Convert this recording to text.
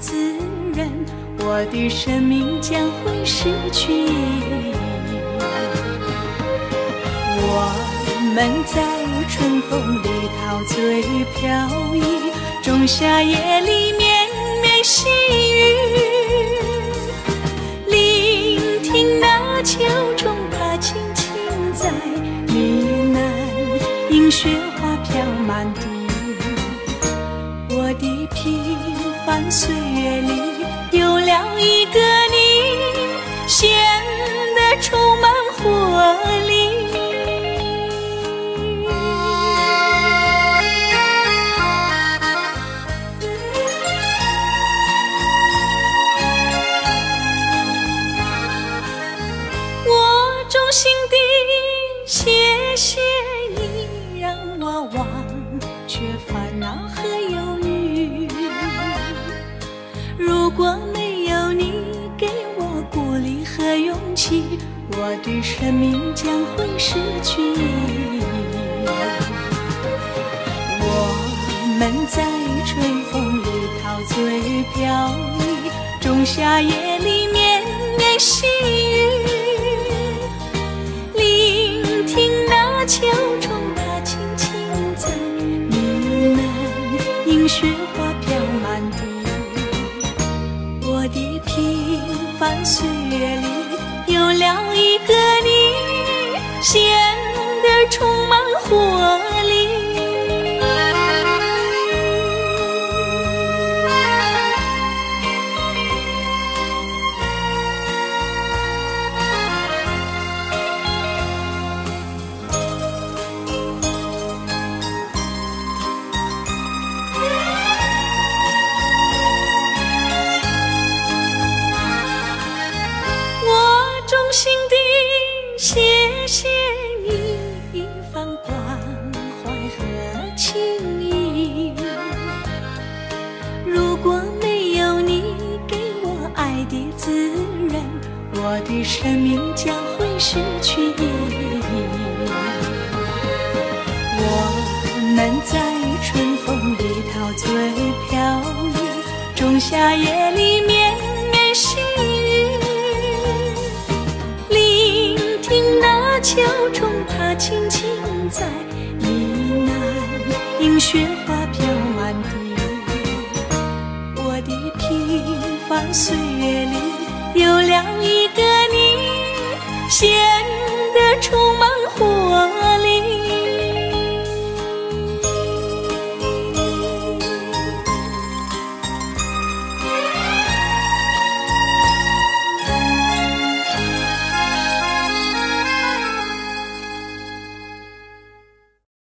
自然，我的生命将会失去意义。我们在春风里陶醉飘逸，仲夏夜里绵绵细雨，聆听那秋虫它轻轻在呢喃，映雪花飘满地。我的平凡岁月里有了一个你，显得充满活力。如果没有你给我鼓励和勇气，我的生命将会失去意义。我们在春风里陶醉飘逸，仲夏夜里绵绵细雨，聆听那秋虫它轻轻在呢喃，映雪花飘满地。我的平凡岁月里有了一个你，显得充满活力。我的生命将会失去意义。我们在春风里陶醉飘逸，仲夏夜里绵绵细雨，聆听那秋虫它轻轻在呢喃，映雪花飘满地。我的平凡岁月里有了一个你，显得充满活力。